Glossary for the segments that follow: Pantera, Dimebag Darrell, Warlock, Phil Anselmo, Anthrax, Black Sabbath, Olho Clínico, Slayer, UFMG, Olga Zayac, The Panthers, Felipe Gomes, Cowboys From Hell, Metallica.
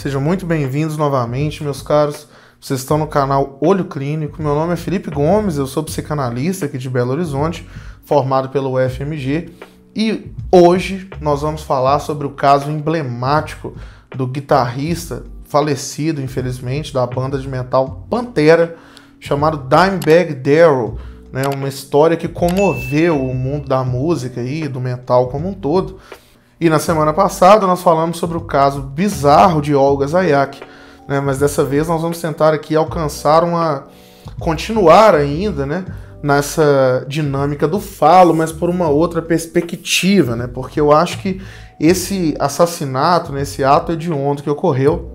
Sejam muito bem-vindos novamente, meus caros. Vocês estão no canal Olho Clínico. Meu nome é Felipe Gomes, eu sou psicanalista aqui de Belo Horizonte, formado pela UFMG. E hoje nós vamos falar sobre o caso emblemático do guitarrista falecido, infelizmente, da banda de metal Pantera, chamado Dimebag Darrell, né? Uma história que comoveu o mundo da música e do metal como um todo. E na semana passada nós falamos sobre o caso bizarro de Olga Zayac, né? Mas dessa vez nós vamos tentar aqui alcançar continuar ainda, né, nessa dinâmica do falo, mas por uma outra perspectiva, né? Porque eu acho que esse assassinato, né, esse ato hediondo que ocorreu,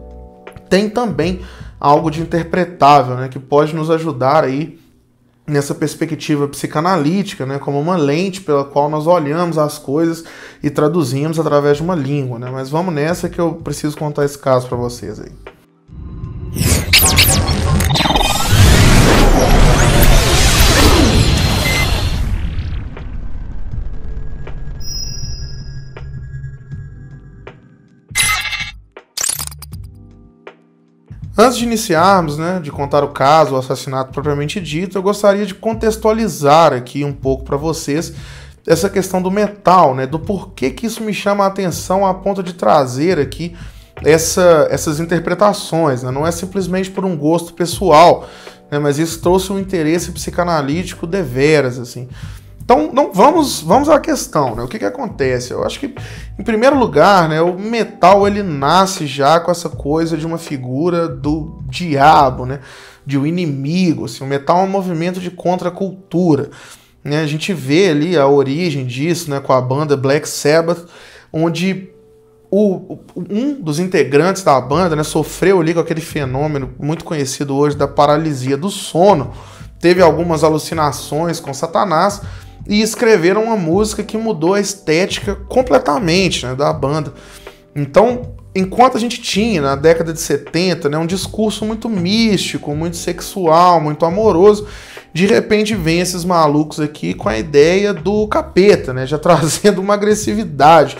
tem também algo de interpretável, né, que pode nos ajudar aí nessa perspectiva psicanalítica, né, como uma lente pela qual nós olhamos as coisas e traduzimos através de uma língua, né? Mas vamos nessa que eu preciso contar esse caso para vocês aí. Antes de iniciarmos, né, de contar o caso, o assassinato propriamente dito, eu gostaria de contextualizar aqui um pouco para vocês essa questão do metal, né, do porquê que isso me chama a atenção a ponto de trazer aqui essas interpretações, né? Não é simplesmente por um gosto pessoal, né, mas isso trouxe um interesse psicanalítico deveras, assim. Então, vamos à questão, né? O que que acontece? Eu acho que, em primeiro lugar, né, o metal ele nasce já com essa coisa de uma figura do diabo, né, de um inimigo. Assim, o metal é um movimento de contracultura, né? A gente vê ali a origem disso, né, com a banda Black Sabbath, onde um dos integrantes da banda, né, sofreu ali com aquele fenômeno muito conhecido hoje da paralisia do sono, teve algumas alucinações com Satanás e escreveram uma música que mudou a estética completamente, né, da banda. Então, enquanto a gente tinha, na década de 70, né, um discurso muito místico, muito sexual, muito amoroso, de repente vem esses malucos aqui com a ideia do capeta, né, já trazendo uma agressividade.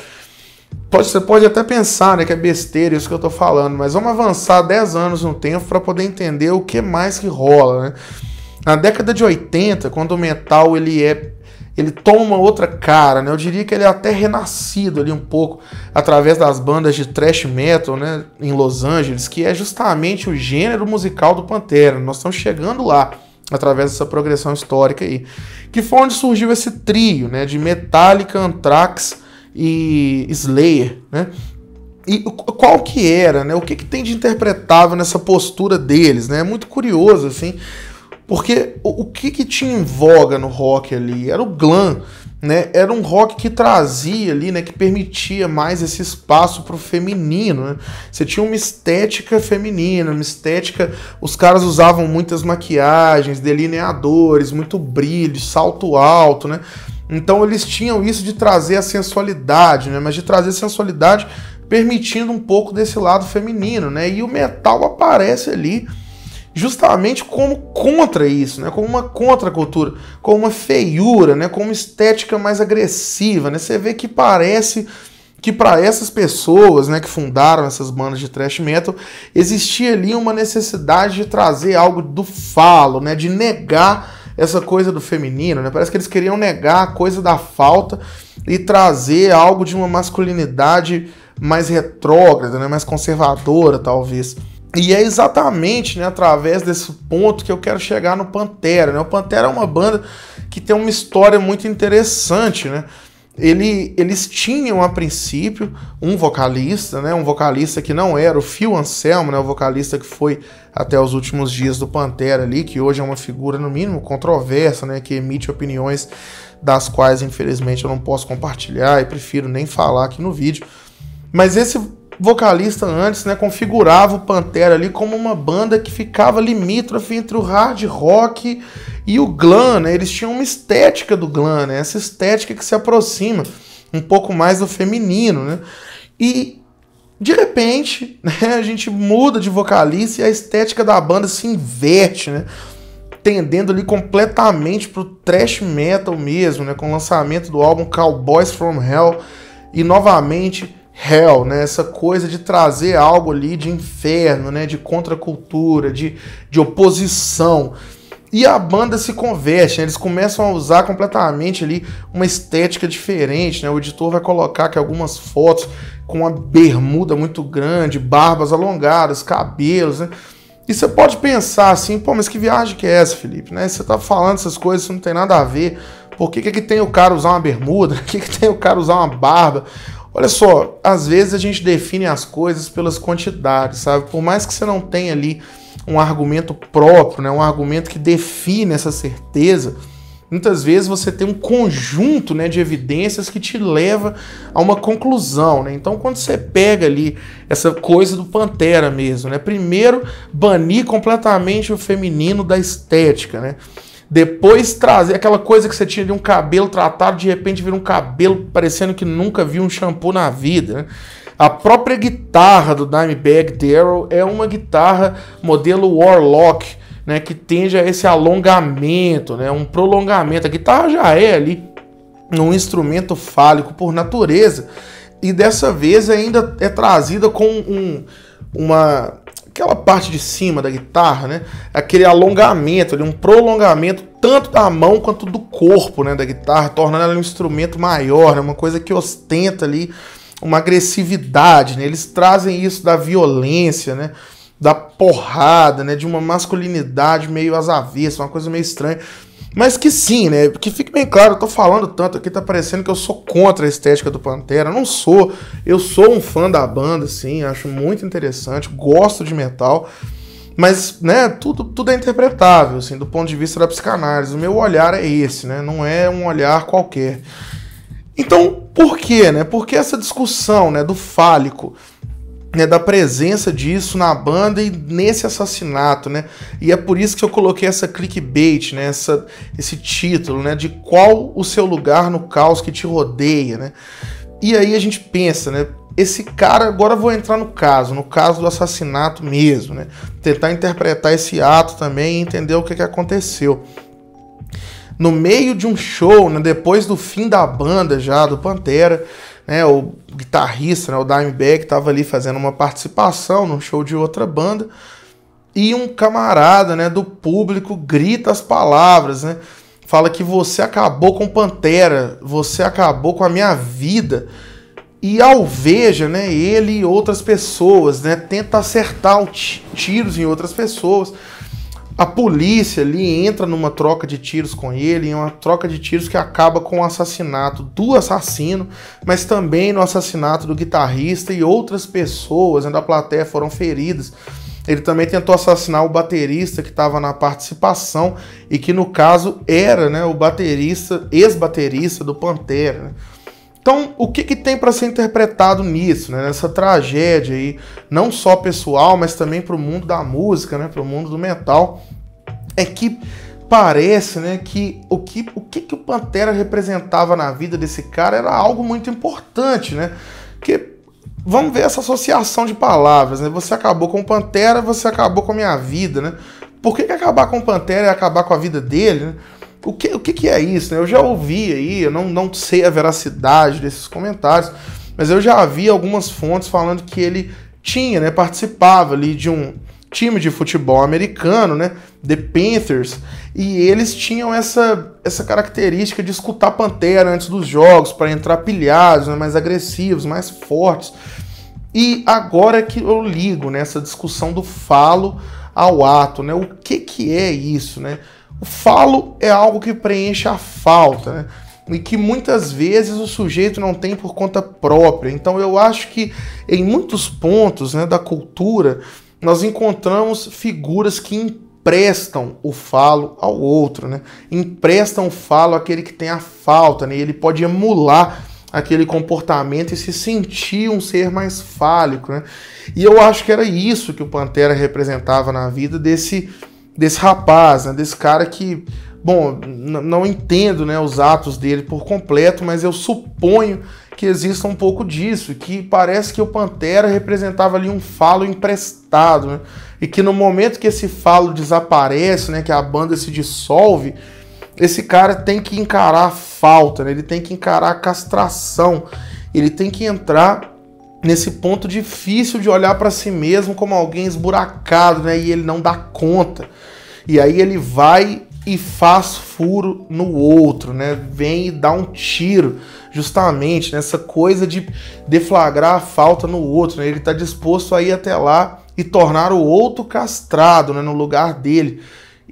Você pode até pensar, né, que é besteira isso que eu tô falando, mas vamos avançar 10 anos no tempo para poder entender o que mais que rola, né? Na década de 80, quando o metal ele toma uma outra cara, né? Eu diria que ele é até renascido ali um pouco através das bandas de thrash metal, né, em Los Angeles, que é justamente o gênero musical do Pantera. Nós estamos chegando lá através dessa progressão histórica aí, que foi onde surgiu esse trio, né, de Metallica, Anthrax e Slayer, né? E qual que era, né? O que que tem de interpretável nessa postura deles, né? É muito curioso assim. Porque o que que tinha em voga no rock ali? Era o glam, né? Era um rock que trazia ali, né, que permitia mais esse espaço pro feminino, né? Você tinha uma estética feminina, uma estética... Os caras usavam muitas maquiagens, delineadores, muito brilho, salto alto, né? Então eles tinham isso de trazer a sensualidade, né? Mas de trazer a sensualidade permitindo um pouco desse lado feminino, né? E o metal aparece ali justamente como contra isso, né? Como uma contracultura, como uma feiura, né? Como uma estética mais agressiva, né? Você vê que parece que para essas pessoas, né, que fundaram essas bandas de thrash metal, existia ali uma necessidade de trazer algo do falo, né? De negar essa coisa do feminino, né? Parece que eles queriam negar a coisa da falta e trazer algo de uma masculinidade mais retrógrada, né? Mais conservadora, talvez. E é exatamente, né, através desse ponto que eu quero chegar no Pantera, né? O Pantera é uma banda que tem uma história muito interessante, né? Eles tinham, a princípio, um vocalista, né? Um vocalista que não era o Phil Anselmo, né? O vocalista que foi até os últimos dias do Pantera ali, que hoje é uma figura, no mínimo, controversa, né? Que emite opiniões das quais, infelizmente, eu não posso compartilhar e prefiro nem falar aqui no vídeo. Mas esse vocalista antes, né, configurava o Pantera ali como uma banda que ficava limítrofe entre o hard rock e o glam, né? Eles tinham uma estética do glam, né? Essa estética que se aproxima um pouco mais do feminino, né? E de repente, né, a gente muda de vocalista e a estética da banda se inverte, né? Tendendo ali completamente pro thrash metal mesmo, né? Com o lançamento do álbum Cowboys From Hell e novamente Hell, né? Essa coisa de trazer algo ali de inferno, né? De contracultura, de oposição. E a banda se converte, né? Eles começam a usar completamente ali uma estética diferente, né? O editor vai colocar aqui algumas fotos com uma bermuda muito grande, barbas alongadas, cabelos, né? E você pode pensar assim, pô, mas que viagem que é essa, Felipe, né? Você tá falando essas coisas, isso não tem nada a ver. Por que tem o cara usar uma bermuda? Por que tem o cara usar uma barba? Olha só, às vezes a gente define as coisas pelas quantidades, sabe? Por mais que você não tenha ali um argumento próprio, né? Um argumento que define essa certeza, muitas vezes você tem um conjunto, né, de evidências que te leva a uma conclusão, né? Então, quando você pega ali essa coisa do Pantera mesmo, né? Primeiro, banir completamente o feminino da estética, né? Depois trazer aquela coisa que você tinha de um cabelo tratado, de repente vira um cabelo parecendo que nunca viu um shampoo na vida, né? A própria guitarra do Dimebag Darrell é uma guitarra modelo Warlock, né, que tende a esse alongamento, né, um prolongamento. A guitarra já é ali um instrumento fálico por natureza, e dessa vez ainda é trazida com aquela parte de cima da guitarra, né, aquele alongamento, ali, um prolongamento tanto da mão quanto do corpo, né, da guitarra, tornando ela um instrumento maior, né, uma coisa que ostenta ali uma agressividade, né? Eles trazem isso da violência, né, da porrada, né, de uma masculinidade meio às avessas, uma coisa meio estranha, mas que sim, né, que fique bem claro, eu tô falando tanto aqui, tá parecendo que eu sou contra a estética do Pantera, não sou, eu sou um fã da banda, sim, acho muito interessante, gosto de metal, mas, né, tudo é interpretável, assim, do ponto de vista da psicanálise, o meu olhar é esse, né, não é um olhar qualquer. Então, por quê, né, por que essa discussão, né, do fálico, né, da presença disso na banda e nesse assassinato, né? E é por isso que eu coloquei essa clickbait, né? Esse título, né? De qual o seu lugar no caos que te rodeia, né? E aí a gente pensa, né? Esse cara, agora eu vou entrar no caso do assassinato mesmo, né? Tentar interpretar esse ato também e entender o que aconteceu. No meio de um show, né? Depois do fim da banda já, do Pantera, né, o guitarrista, né, o Dimebag, estava ali fazendo uma participação num show de outra banda, e um camarada, né, do público grita as palavras, né, fala que você acabou com Pantera, você acabou com a minha vida, e alveja, né, ele e outras pessoas, né, tenta acertar tiros em outras pessoas. A polícia ali entra numa troca de tiros com ele, em uma troca de tiros que acaba com o assassinato do assassino, mas também no assassinato do guitarrista, e outras pessoas, né, da plateia foram feridas. Ele também tentou assassinar o baterista que estava na participação e que, no caso, era, né, o baterista, ex-baterista do Pantera, né? Então, o que tem para ser interpretado nisso, né? Nessa tragédia aí, não só pessoal, mas também para o mundo da música, né? Para o mundo do metal, é que parece, né, que o que o Pantera representava na vida desse cara era algo muito importante, né? Porque vamos ver essa associação de palavras, né? Você acabou com o Pantera, você acabou com a minha vida, né? Por que acabar com o Pantera é acabar com a vida dele, né? O que é isso, né? Eu já ouvi aí, eu não sei a veracidade desses comentários, mas eu já vi algumas fontes falando que ele tinha, né, participava ali de um time de futebol americano, né, The Panthers, e eles tinham essa característica de escutar Pantera antes dos jogos, para entrar pilhados, né, mais agressivos, mais fortes. E agora que eu ligo nessa discussão do falo ao ato, né? O que é isso, né? O falo é algo que preenche a falta, né? E que muitas vezes o sujeito não tem por conta própria. Então eu acho que em muitos pontos, né, da cultura, nós encontramos figuras que emprestam o falo ao outro, né? Emprestam o falo àquele que tem a falta, né? E ele pode emular aquele comportamento e se sentir um ser mais fálico, né? E eu acho que era isso que o Pantera representava na vida desse rapaz, né, desse cara que, bom, não entendo, né, os atos dele por completo, mas eu suponho que exista um pouco disso, que parece que o Pantera representava ali um falo emprestado, né, e que no momento que esse falo desaparece, né, que a banda se dissolve, esse cara tem que encarar a falta, né, ele tem que encarar a castração, ele tem que entrar nesse ponto difícil de olhar para si mesmo como alguém esburacado, né? E ele não dá conta. E aí ele vai e faz furo no outro, né? Vem e dá um tiro, justamente nessa coisa de deflagrar a falta no outro, né? Ele está disposto a ir até lá e tornar o outro castrado, né? No lugar dele.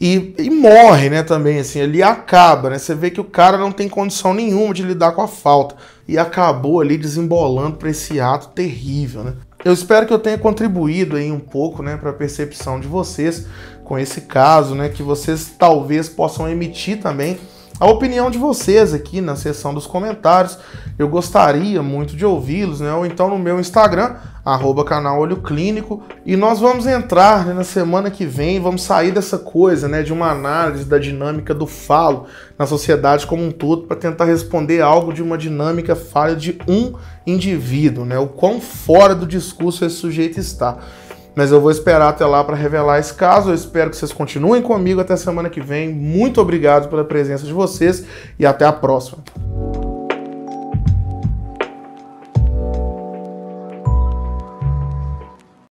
E morre, né? Também, assim, ele acaba, né? Você vê que o cara não tem condição nenhuma de lidar com a falta. E acabou ali desembolando para esse ato terrível, né? Eu espero que eu tenha contribuído aí um pouco, né, para a percepção de vocês com esse caso, né, que vocês talvez possam emitir também a opinião de vocês aqui na seção dos comentários. Eu gostaria muito de ouvi-los, né, ou então no meu Instagram, @canal Olho Clínico, e nós vamos entrar, né, na semana que vem, vamos sair dessa coisa, né, de uma análise da dinâmica do falo na sociedade como um todo para tentar responder algo de uma dinâmica falha de um indivíduo, né, o quão fora do discurso esse sujeito está. Mas eu vou esperar até lá para revelar esse caso. Eu espero que vocês continuem comigo até semana que vem. Muito obrigado pela presença de vocês e até a próxima.